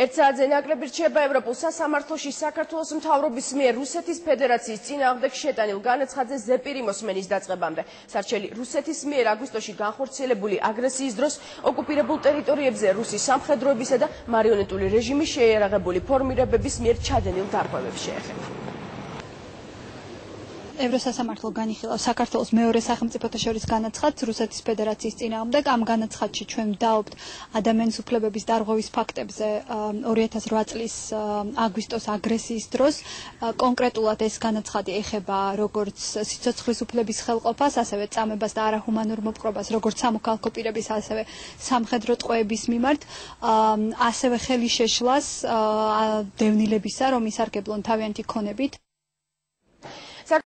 ერთსაათზე ნაკლებად რჩება ევროპულ სასამართლოში საქართველოს მთავრობის მიერ რუსეთის ფედერაციის წინააღმდეგ შეტანილ განაცხადზე ზეპირიმოს მენის დაწყებამდე. სარჩელი რუსეთის მიერ აგვისტოში განხორციელებული აგრესიის დროს ოკუპირებულ ტერიტორიებზე რუსი სამხედროებისა და მარიონეტული რეჟიმის შეიარაღებული ფორმირებების მიერ ჩადენილ დარღვევებს შეეხება. ევროსასამართლო განიხილავს საქართველოს მეორე სახელმწიფოთა შორის განაცხადს რუსეთის ფედერაციის წინააღმდეგ. ამ განაცხადში ჩვენ ვდაობთ ადამიანის უფლებების დარღვევის ფაქტებზე 2008 წლის აგვისტოს აგრესიის დროს. კონკრეტულად ეს განაცხადი ეხება როგორც სიცოცხლის უფლების ხელყოფას, ასევე წამებას და არაჰუმანურ მოპყრობას, როგორც სამოქალაქო პირების, ასევე სამხედრო ტყვეების მიმართ, ასევე ხელი შეშლას დევნილებისა, რომ ისარგებლონ თავიანთი ქონებით.